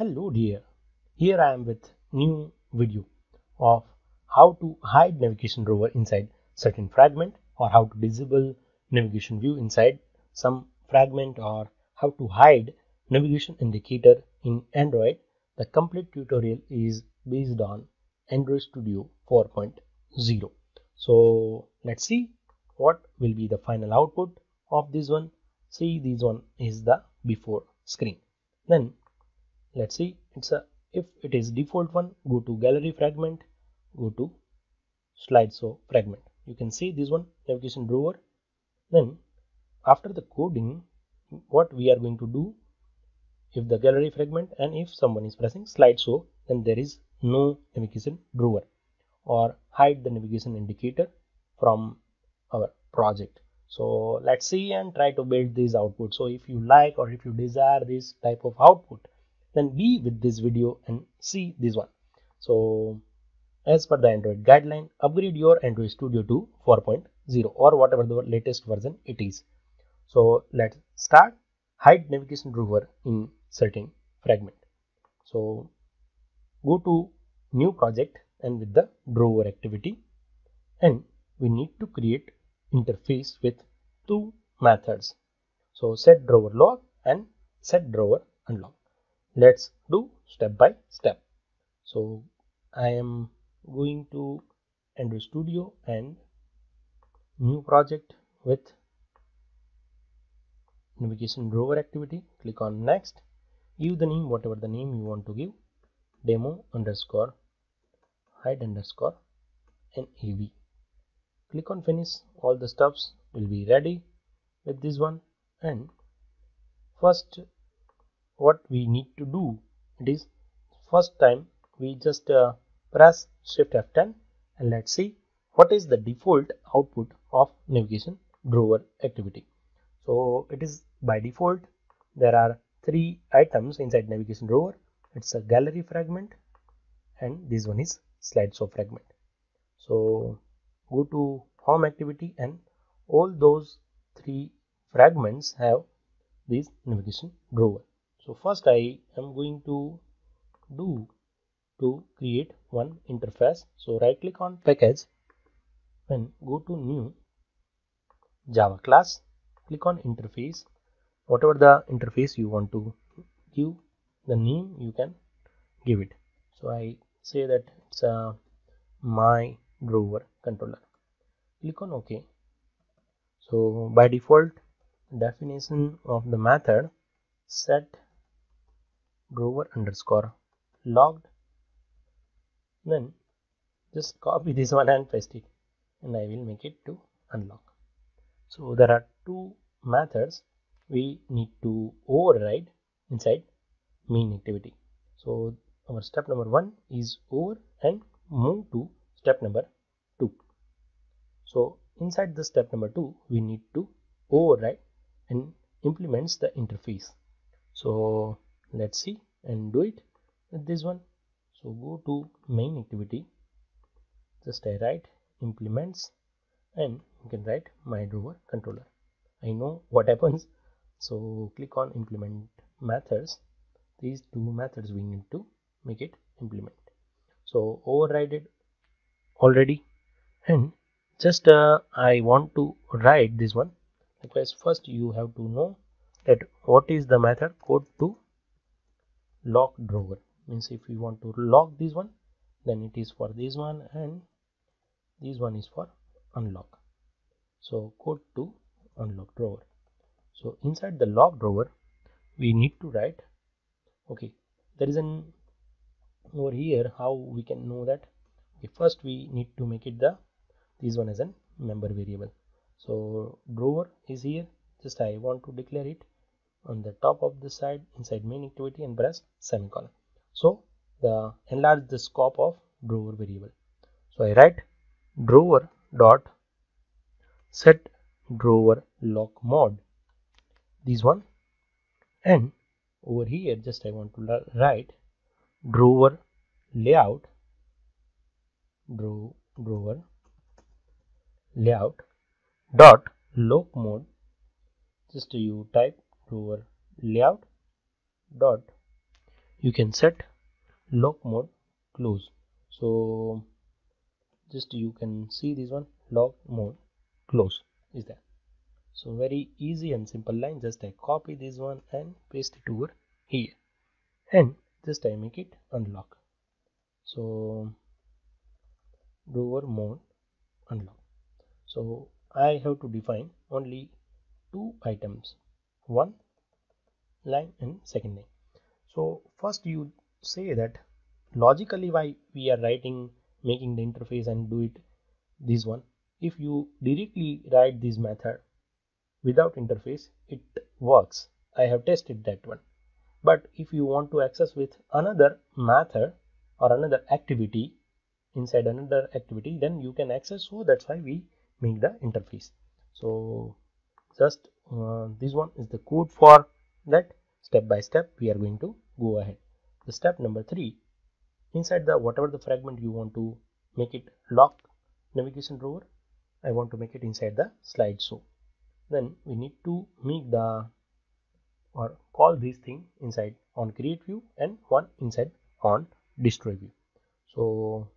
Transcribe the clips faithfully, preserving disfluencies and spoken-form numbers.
Hello dear, here I am with new video of how to hide navigation drawer inside certain fragment, or how to disable navigation view inside some fragment, or how to hide navigation indicator in Android. The complete tutorial is based on Android Studio four point zero. So let's see what will be the final output of this one. See, this one is the before screen. Then let's see, it's a if it is default one, go to gallery fragment, go to slideshow fragment. You can see this one, navigation drawer. Then after the coding, what we are going to do, if the gallery fragment and if someone is pressing slideshow, then there is no navigation drawer or hide the navigation indicator from our project. So let's see and try to build this output. So if you like or if you desire this type of output, then be with this video and see this one. So as per the Android guideline, upgrade your Android Studio to four point zero or whatever the latest version it is. So let's start. Hide navigation drawer in certain fragment. So go to new project and with the drawer activity, and we need to create interface with two methods. So set drawer lock and set drawer unlock. Let's do step by step. So I am going to Android Studio and new project with navigation drawer activity. Click on next. Give the name, whatever the name you want to give, demo underscore hide underscore nav. Click on finish. All the stuffs will be ready with this one. And first, what we need to do, it is first time we just uh, press shift F ten, and let's see what is the default output of navigation drawer activity. So it is by default, there are three items inside navigation drawer. It's a gallery fragment and this one is slideshow fragment. So go to home activity, and all those three fragments have this navigation drawer. So first I am going to do to create one interface. So right click on package and go to new Java class. Click on interface, whatever the interface you want to give, the name you can give it. So I say that it's a my drawer controller. Click on OK. So by default, definition of the method set drawer underscore logged. Then just copy this one and paste it, and I will make it to unlock. So there are two methods we need to override inside main activity. So our step number one is over and move to step number two. So inside the step number two, we need to override and implements the interface. So let's see and do it with this one. So go to main activity, just I write implements, and you can write my drawer controller. I know what happens. So click on implement methods. These two methods we need to make it implement. So override it already, and just uh, I want to write this one. Because first you have to know that what is the method code to lock drawer. Means if you want to lock this one, then it is for this one, and this one is for unlock. So code to unlock drawer. So inside the lock drawer, we need to write, okay, there is an over here how we can know that. Okay, first we need to make it the this one as a member variable. So drawer is here, just I want to declare it on the top of the side inside main activity and press semicolon. So the enlarge the scope of drawer variable. So I write drawer dot set drawer lock mode, this one, and over here just I want to write drawer layout draw drawer layout dot lock mode. Just you type drawer layout dot you can set lock mode close. So just you can see this one, lock mode close is there. So very easy and simple line. Just I copy this one and paste it over here, and just I make it unlock. So drawer mode unlock. So I have to define only two items, one line and second line. So first you say that logically why we are writing, making the interface and do it this one. If you directly write this method without interface, it works. I have tested that one. But if you want to access with another method or another activity inside another activity, then you can access. So that's why we make the interface. So just uh, this one is the code for that. Step by step we are going to go ahead. The step number three, inside the whatever the fragment you want to make it lock navigation drawer, I want to make it inside the slideshow. Then we need to make the or call this thing inside on create view and one inside on destroy view. So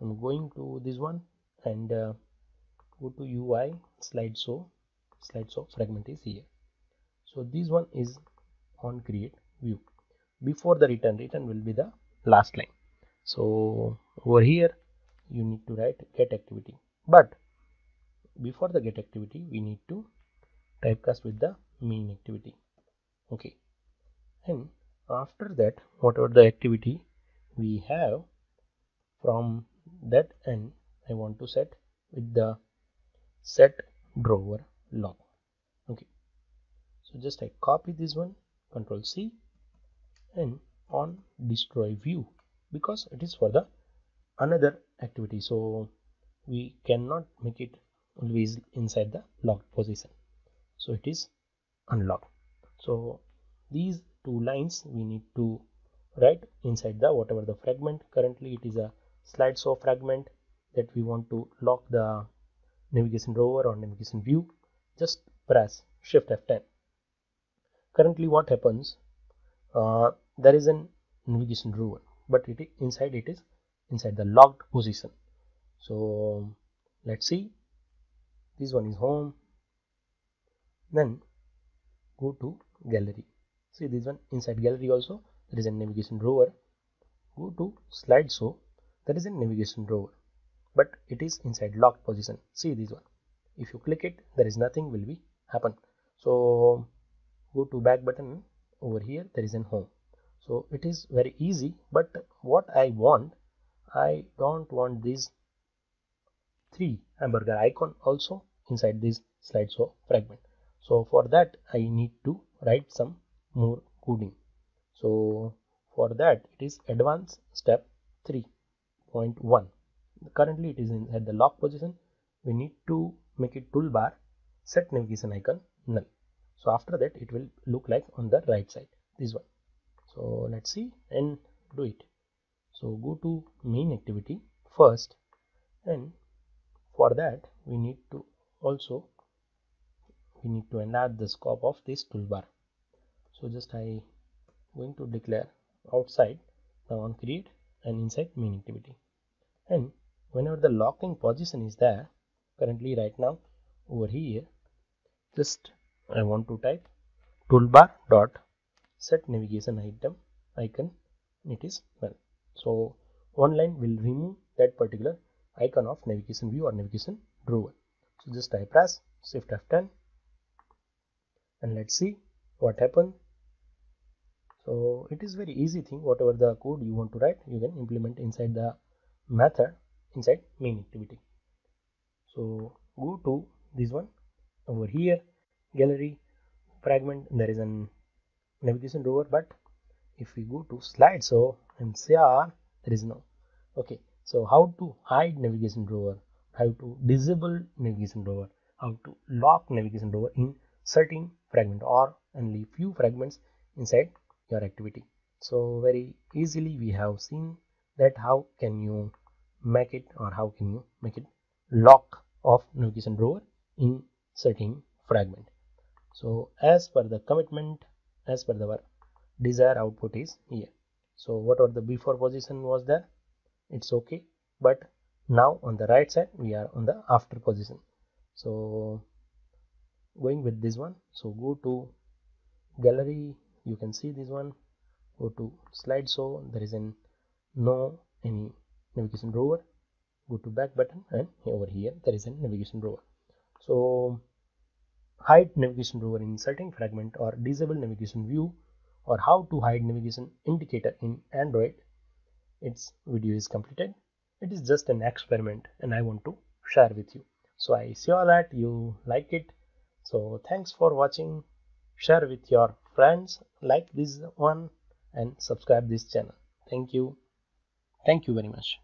I'm going to this one and uh, go to U I slideshow. Slideshow fragment is here. So this one is on create view. Before the return, return will be the last line. So over here you need to write get activity, but before the get activity we need to typecast with the main activity. Okay, and after that whatever the activity we have, from that end I want to set with the set drawer lock. Okay, so just I copy this one, control C, and on destroy view, because it is for the another activity, so we cannot make it always inside the locked position. So it is unlocked. So these two lines we need to write inside the whatever the fragment. Currently it is a slideshow fragment that we want to lock the navigation drawer or navigation view. Just press Shift F ten. Currently what happens, uh, there is an navigation drawer, but it inside it is inside the locked position. So let's see, this one is home. Then go to gallery. See this one, inside gallery also there is a navigation drawer. Go to slideshow, there is a navigation drawer, but it is inside locked position. See this one, if you click it there is nothing will be happen. So go to back button, over here there is a home. So it is very easy, but what I want, I don't want these three hamburger icon also inside this slideshow fragment. So for that I need to write some more coding. So for that it is advanced step three point one. Currently it is in at the lock position. We need to make it toolbar set navigation icon null. So after that it will look like on the right side this one. So let's see and do it. So go to main activity first, and for that we need to also we need to enlarge the scope of this toolbar. So just I going to declare outside now on create and inside main activity, and whenever the locking position is there, currently right now over here, just I want to type toolbar dot set navigation item icon, it is null. So one line will remove that particular icon of navigation view or navigation drawer. So just I press Shift F ten and let's see what happened. So it is very easy thing. Whatever the code you want to write, you can implement inside the method inside main activity. So go to this one, over here gallery fragment, there is an navigation drawer, but if we go to slideshow and see, there is no. Okay, so how to hide navigation drawer, how to disable navigation drawer, how to lock navigation drawer in certain fragment or only few fragments inside your activity. So very easily we have seen that how can you make it or how can you make it lock of navigation drawer in certain fragment. So as per the commitment, as per the desire output is here. So what are the before position was there, it's okay, but now on the right side we are on the after position. So going with this one, so go to gallery, you can see this one, go to slideshow, there is an no any navigation drawer, go to back button, and over here there is a navigation drawer. So hide navigation drawer in inserting fragment, or disable navigation view, or how to hide navigation indicator in Android. Its video is completed. It is just an experiment and I want to share with you. So I saw that you like it. So thanks for watching. Share with your friends, like this one and subscribe this channel. Thank you. Thank you very much.